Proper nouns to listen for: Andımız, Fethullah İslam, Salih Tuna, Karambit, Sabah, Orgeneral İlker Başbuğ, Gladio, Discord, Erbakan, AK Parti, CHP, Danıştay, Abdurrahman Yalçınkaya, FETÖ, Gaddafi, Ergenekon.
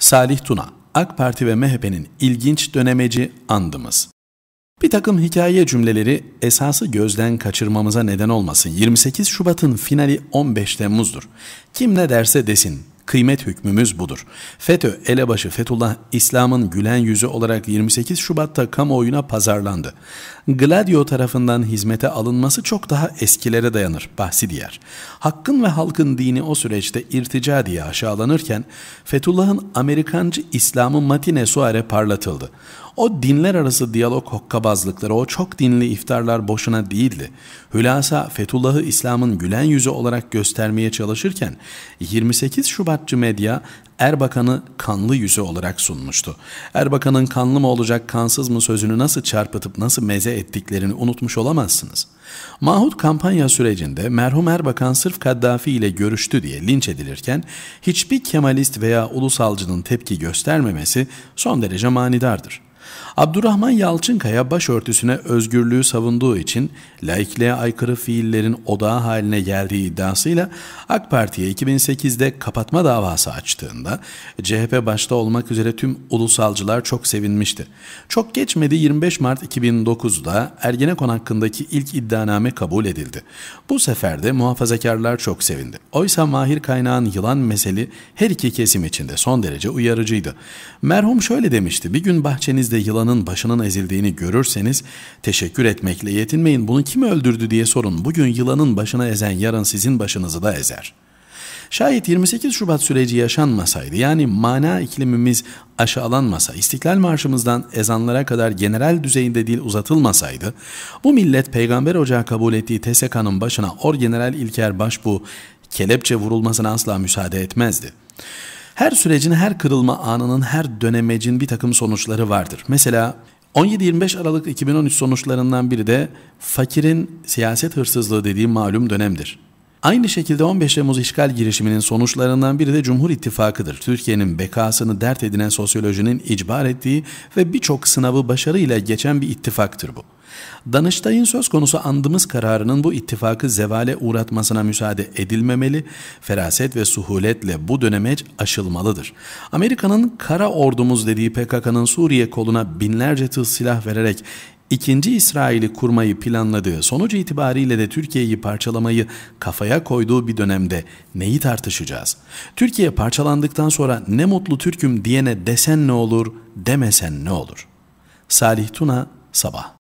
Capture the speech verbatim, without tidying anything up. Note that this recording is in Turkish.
Salih Tuna, AK Parti ve M H P'nin ilginç dönemeci andımız. Bir takım hikaye cümleleri esası gözden kaçırmamıza neden olmasın. yirmi sekiz Şubat'ın finali on beş Temmuz'dur. Kim ne derse desin, kıymet hükmümüz budur. FETÖ elebaşı Fethullah İslam'ın gülen yüzü olarak yirmi sekiz Şubat'ta kamuoyuna pazarlandı. Gladio tarafından hizmete alınması çok daha eskilere dayanır, bahsi diğer. Hakkın ve halkın dini o süreçte irtica diye aşağılanırken Fethullah'ın Amerikancı İslam'ı matine suare parlatıldı. O dinler arası diyalog hokkabazlıkları, o çok dinli iftarlar boşuna değildi. Hülasa Fethullah'ı İslam'ın gülen yüzü olarak göstermeye çalışırken yirmi sekiz Şubatçı medya Erbakan'ı kanlı yüzü olarak sunmuştu. Erbakan'ın kanlı mı olacak kansız mı sözünü nasıl çarpıtıp nasıl meze ettiklerini unutmuş olamazsınız. Mahut kampanya sürecinde merhum Erbakan sırf Gaddafi ile görüştü diye linç edilirken hiçbir Kemalist veya ulusalcının tepki göstermemesi son derece manidardır. Abdurrahman Yalçınkaya başörtüsüne özgürlüğü savunduğu için laikliğe aykırı fiillerin odağı haline geldiği iddiasıyla AK Parti'ye iki bin sekiz'de kapatma davası açtığında C H P başta olmak üzere tüm ulusalcılar çok sevinmişti. Çok geçmedi yirmi beş Mart iki bin dokuz'da Ergenekon hakkındaki ilk iddianame kabul edildi. Bu sefer de muhafazakarlar çok sevindi. Oysa mahir kaynağın yılan meseli her iki kesim içinde son derece uyarıcıydı. Merhum şöyle demişti: "Bir gün bahçenizde yılanın başının ezildiğini görürseniz teşekkür etmekle yetinmeyin. Bunu kim öldürdü diye sorun. Bugün yılanın başına ezen yarın sizin başınızı da ezer." Şayet yirmi sekiz Şubat süreci yaşanmasaydı, yani mana iklimimiz aşağılanmasa, İstiklal Marşımızdan ezanlara kadar genel düzeyinde dil uzatılmasaydı, bu millet Peygamber Ocağı kabul ettiği T S K'nın başına Orgeneral İlker Başbuğ kelepçe vurulmasına asla müsaade etmezdi. Her sürecin, her kırılma anının, her dönemecin bir takım sonuçları vardır. Mesela on yedi yirmi beş Aralık iki bin on üç sonuçlarından biri de fakirin siyaset hırsızlığı dediği malum dönemdir. Aynı şekilde on beş Temmuz işgal girişiminin sonuçlarından biri de Cumhur İttifakı'dır. Türkiye'nin bekasını dert edinen sosyolojinin icbar ettiği ve birçok sınavı başarıyla geçen bir ittifaktır bu. Danıştay'ın söz konusu andımız kararının bu ittifakı zevale uğratmasına müsaade edilmemeli, feraset ve suhuletle bu dönemeç aşılmalıdır. Amerika'nın kara ordumuz dediği P K K'nın Suriye koluna binlerce tığ silah vererek İkinci İsrail'i kurmayı planladığı, sonucu itibariyle de Türkiye'yi parçalamayı kafaya koyduğu bir dönemde neyi tartışacağız? Türkiye parçalandıktan sonra "ne mutlu Türk'üm" diyene desen ne olur, demesen ne olur? Salih Tuna, Sabah.